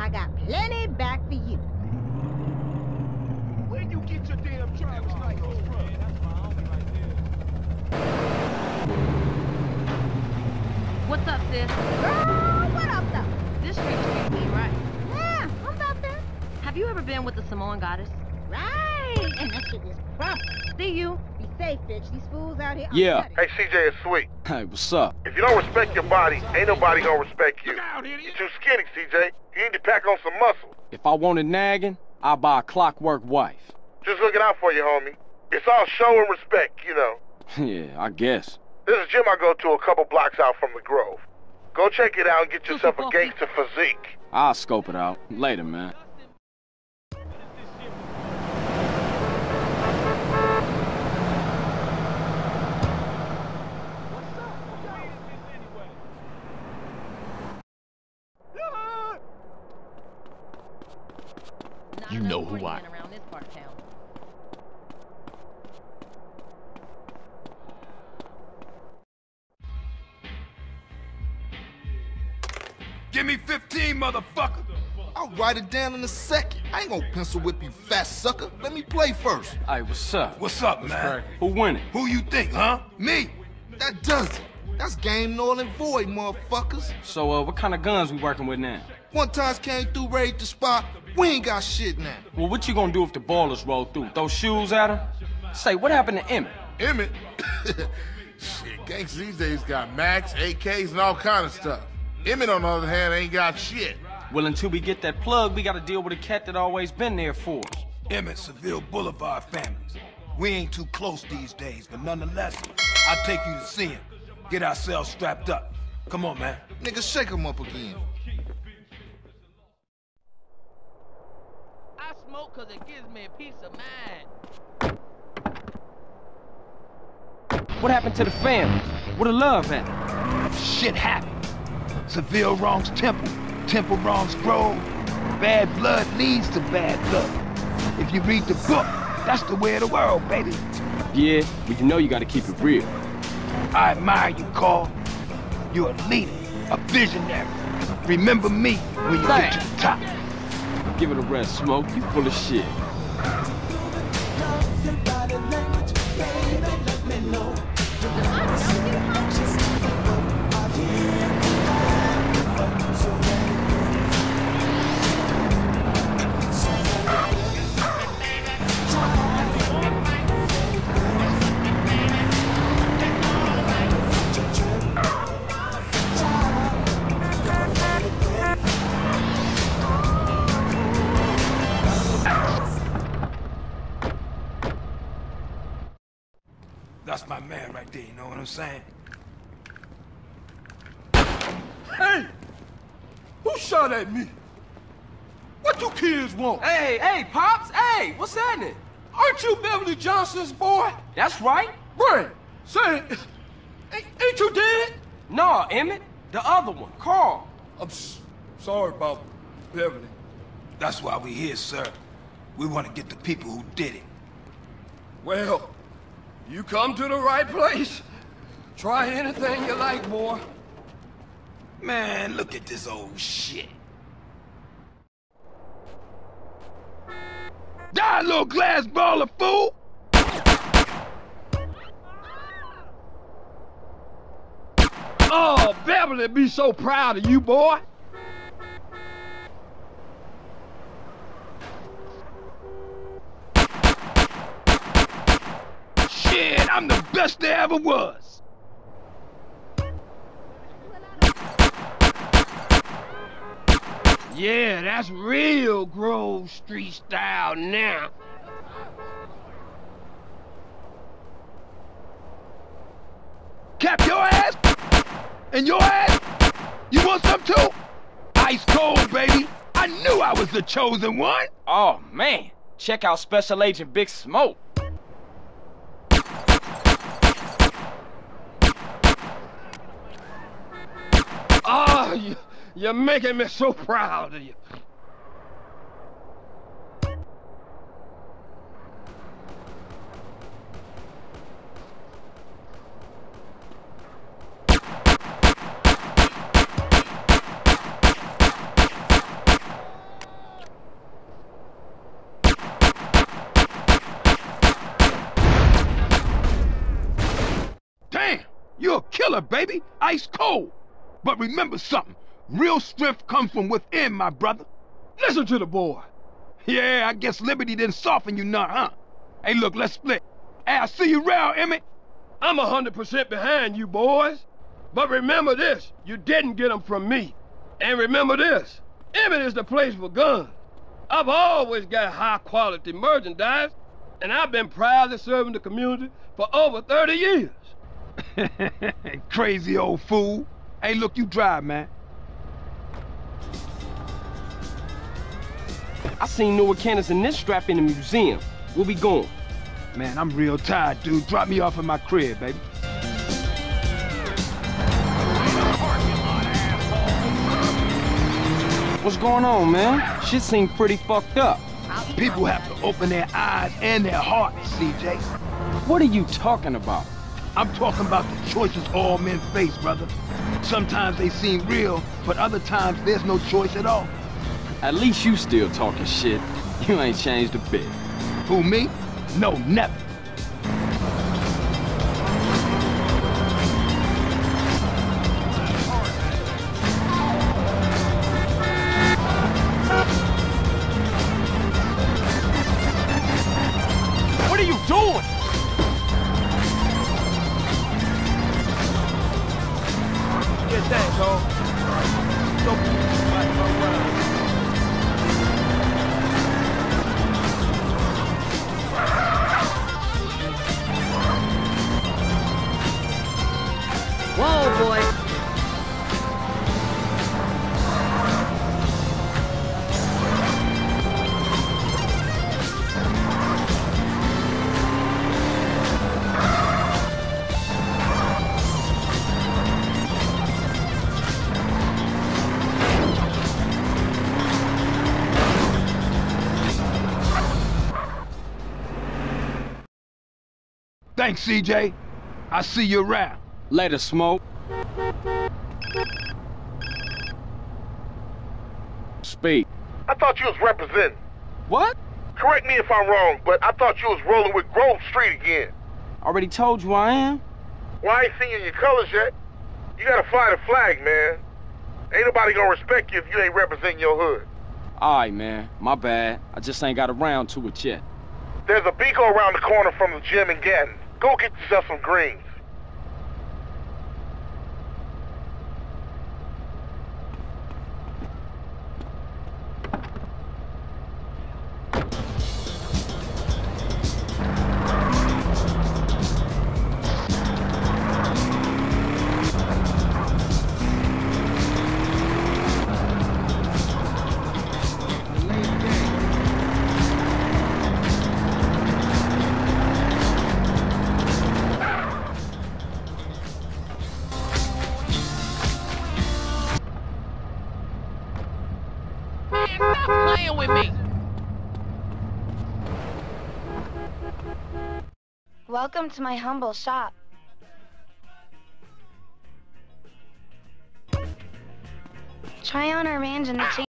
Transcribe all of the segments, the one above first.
I got plenty back for you. Where'd you get your damn driver's license from? That's my homie right there. What's up, sis? Girl, what up, though? This street should be right. Yeah, I'm about that. Have you ever been with the Samoan goddess? Right, and that shit is perfect. See you. Be safe, bitch. These fools out here. Yeah. Hey, CJ is sweet. Hey, what's up? If you don't respect your body, ain't nobody gonna respect you. You're too skinny, CJ. You need to pack on some muscle. If I wanted nagging, I'll buy a clockwork wife. Just looking out for you, homie. It's all show and respect, you know. Yeah, I guess. There's a gym I go to a couple blocks out from the Grove. Go check it out and get yourself a gangster physique. I'll scope it out. Later, man. You know who I am. Give me 15, motherfucker! I'll write it down in a second. I ain't gonna pencil whip you, fat sucker. Let me play first. Hey, what's up? What's up, man? Who winning? Who you think, huh? Me? That does it. That's game null and void, motherfuckers. So, what kind of guns we working with now? One times came through, raid the spot. We ain't got shit now. Well, what you gonna do if the ballers roll through? Throw shoes at him? Say, what happened to Emmett? Emmett? Shit, gangs these days got Max, AKs, and all kind of stuff. Emmett, on the other hand, ain't got shit. Well, until we get that plug, we gotta deal with a cat that always been there for us. Emmett, Seville Boulevard families. We ain't too close these days, but nonetheless, I'll take you to see him. Get ourselves strapped up. Come on, man. Nigga, shake him up again. Smoke cause it gives me a peace of mind. What happened to the family? What a love at? Shit happened. Seville wrongs Temple. Temple wrongs Grove. Bad blood leads to bad luck. If you read the book, that's the way of the world, baby. Yeah, but you know you gotta keep it real. I admire you, Carl. You're a leader, a visionary. Remember me when you get to the top. Give it a rest, Smoke. You full of shit. That's my man right there, you know what I'm saying? Hey! Who shot at me? What you kids want? Hey, hey, Pops, hey, what's happening? Aren't you Beverly Johnson's boy? That's right. Brent, say, ain't you dead? No, Emmett, the other one, Carl. I'm sorry about Beverly. That's why we here, sir. We want to get the people who did it. Well... you come to the right place. Try anything you like, boy. Man, look at this old shit. Die, little glass baller, fool! Oh, Beverly be so proud of you, boy. I'm the best there ever was. Yeah, that's real Grove Street style now. Cap your ass and your ass. You want some too? Ice cold, baby. I knew I was the chosen one. Oh, man. Check out Special Agent Big Smoke. Oh, you're making me so proud of you. baby. Ice cold. But remember something. Real strength comes from within, my brother. Listen to the boy. Yeah, I guess Liberty didn't soften you none, huh? Hey, look, let's split. Hey, I see you round, Emmett. I'm 100% behind you, boys. But remember this. You didn't get them from me. And remember this. Emmett is the place for guns. I've always got high-quality merchandise, and I've been proudly serving the community for over 30 years. Crazy old fool. Hey, look, you drive, man. I seen Noah Kennison in this strap in the museum. We'll be going. Man, I'm real tired, dude. Drop me off at my crib, baby. What's going on, man? Shit seems pretty fucked up. People have to open their eyes and their hearts, CJ. What are you talking about? I'm talking about the choices all men face, brother. Sometimes they seem real, but other times there's no choice at all. At least you still talking shit. You ain't changed a bit. Who, me? No, never. Thanks, CJ. I see you around. Later, Smoke. Speak. I thought you was representing. What? Correct me if I'm wrong, but I thought you was rolling with Grove Street again. Already told you I am. Well, I ain't seen you in your colors yet. You gotta fly the flag, man. Ain't nobody gonna respect you if you ain't representing your hood. Alright, man. My bad. I just ain't got around to it yet. There's a beaker around the corner from the gym in Gatton. Go get yourself some greens. Welcome to my humble shop. Try on our range in the chain.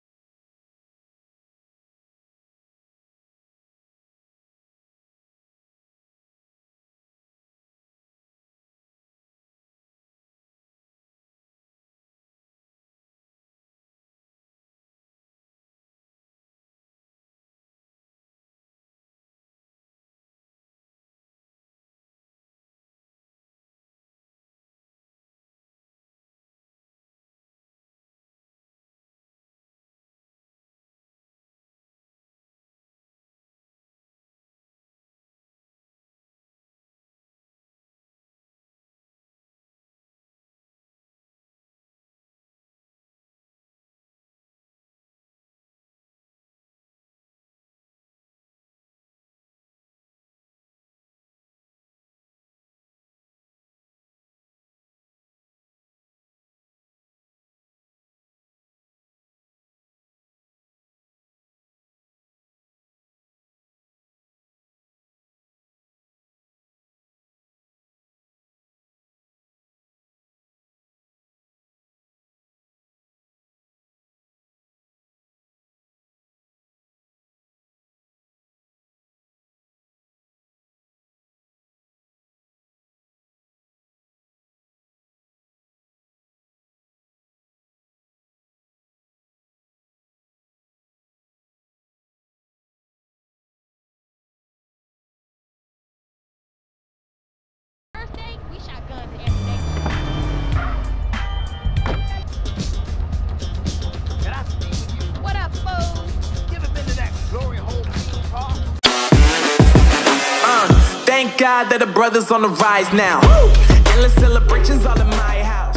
sky that the brothers on the rise now. Woo! Endless celebrations all in my house.